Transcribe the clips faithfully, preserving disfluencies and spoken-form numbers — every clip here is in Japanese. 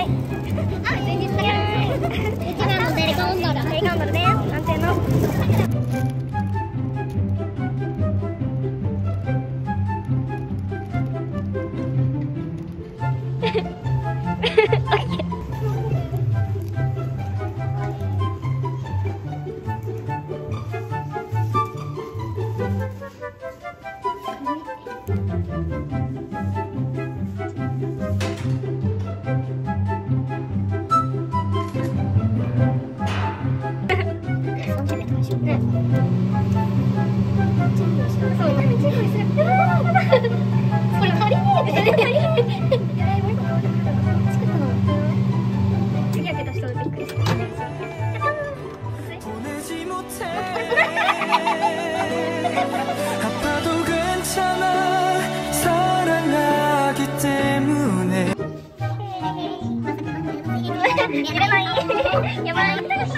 さい。あ、前日だから。うちらのデリコンドル、デリコンドルです。安定の。やばいやばい泣いた。力。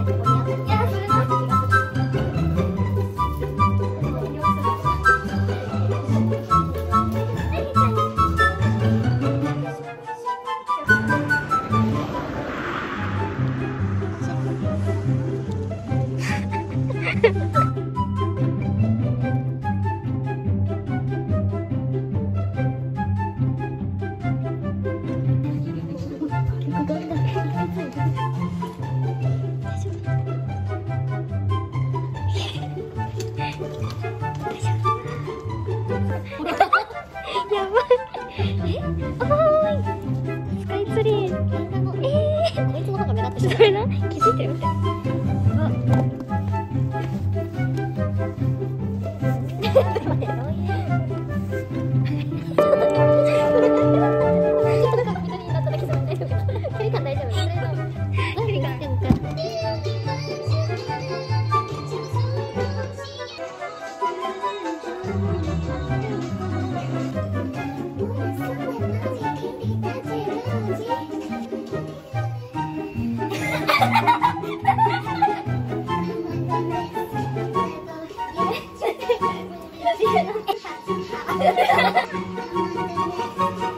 せ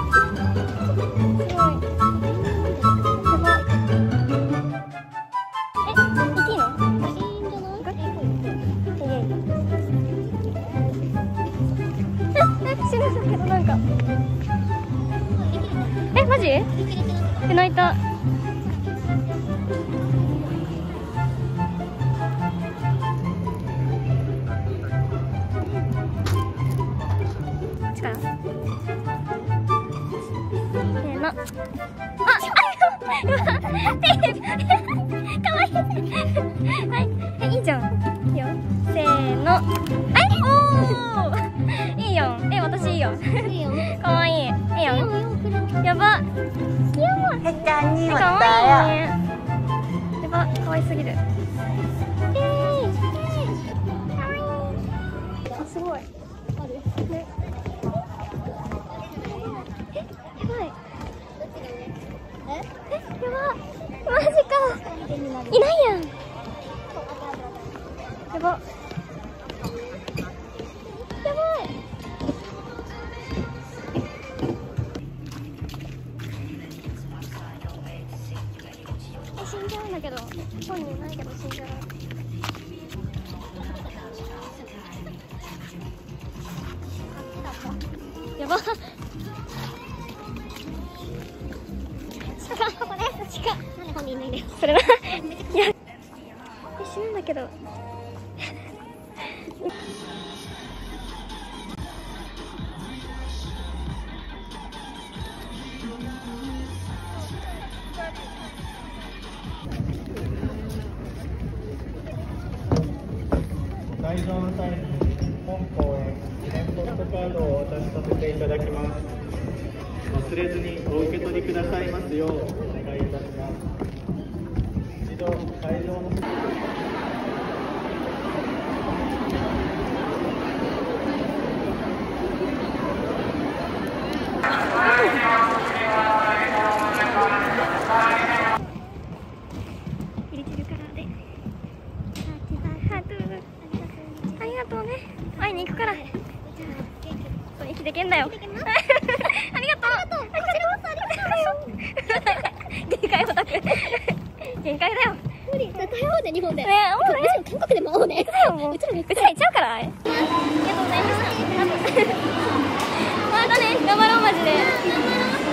ーの。あ、あ、手。可愛い。はい、いいじゃん。いいよ。せーの。はい、おお。いいよ。え、私いいよ。いいよ。可愛い。いいよ。やば。かわいいね。やば、かわいすぎる。えー、かわいい。あ、すごい。ある。ね。え、やばい。え、やば。マジか。いないやん。やば。やばい。死んじゃうんだけど、本人いないけど死んごい。ちょっとここね、近い。なんで本人いないんだよ。それは。いや、一瞬なんだけど。会場の際に本公演記念ポストカードをお渡しさせていただきます。忘れずにお受け取りくださいますようお願いいたします。一度会場の会いに行くから。生きてけんだよ。ありがとう。限界オタク。限界だよ。無理。台湾で日本で。ね、韓国でも会おうね。うちらめっちゃ行っちゃうから。ありがとうございました。またね、頑張ろうマジで。